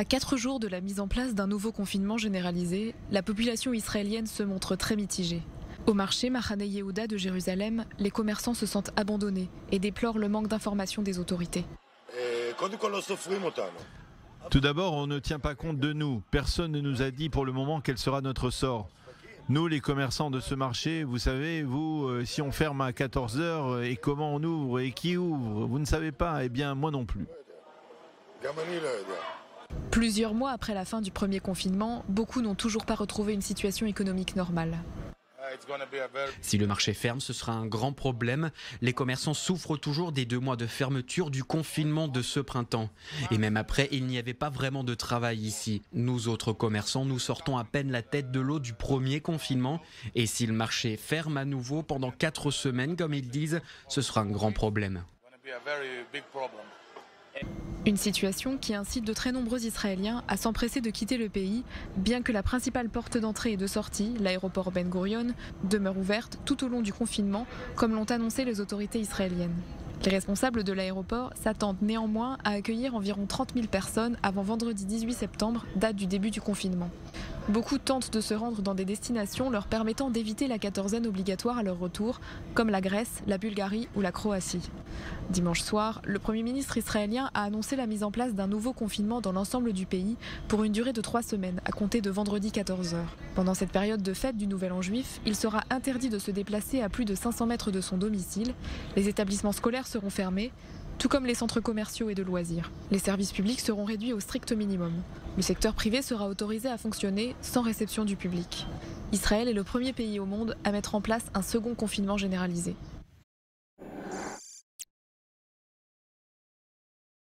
À 4 jours de la mise en place d'un nouveau confinement généralisé, la population israélienne se montre très mitigée. Au marché Mahane Yehuda de Jérusalem, les commerçants se sentent abandonnés et déplorent le manque d'information des autorités. Tout d'abord, on ne tient pas compte de nous. Personne ne nous a dit pour le moment quel sera notre sort. Nous, les commerçants de ce marché, vous savez, si on ferme à 14 h et comment on ouvre et qui ouvre, vous ne savez pas, eh bien moi non plus. Plusieurs mois après la fin du premier confinement, beaucoup n'ont toujours pas retrouvé une situation économique normale. Si le marché ferme, ce sera un grand problème. Les commerçants souffrent toujours des 2 mois de fermeture du confinement de ce printemps. Et même après, il n'y avait pas vraiment de travail ici. Nous autres commerçants, nous sortons à peine la tête de l'eau du premier confinement. Et si le marché ferme à nouveau pendant 4 semaines, comme ils disent, ce sera un grand problème. Une situation qui incite de très nombreux Israéliens à s'empresser de quitter le pays, bien que la principale porte d'entrée et de sortie, l'aéroport Ben Gurion, demeure ouverte tout au long du confinement, comme l'ont annoncé les autorités israéliennes. Les responsables de l'aéroport s'attendent néanmoins à accueillir environ 30 000 personnes avant vendredi 18 septembre, date du début du confinement. Beaucoup tentent de se rendre dans des destinations leur permettant d'éviter la quatorzaine obligatoire à leur retour, comme la Grèce, la Bulgarie ou la Croatie. Dimanche soir, le Premier ministre israélien a annoncé la mise en place d'un nouveau confinement dans l'ensemble du pays pour une durée de 3 semaines, à compter de vendredi 14 h. Pendant cette période de fête du Nouvel An juif, il sera interdit de se déplacer à plus de 500 mètres de son domicile. Les établissements scolaires seront fermés, tout comme les centres commerciaux et de loisirs. Les services publics seront réduits au strict minimum. Le secteur privé sera autorisé à fonctionner sans réception du public. Israël est le premier pays au monde à mettre en place un second confinement généralisé.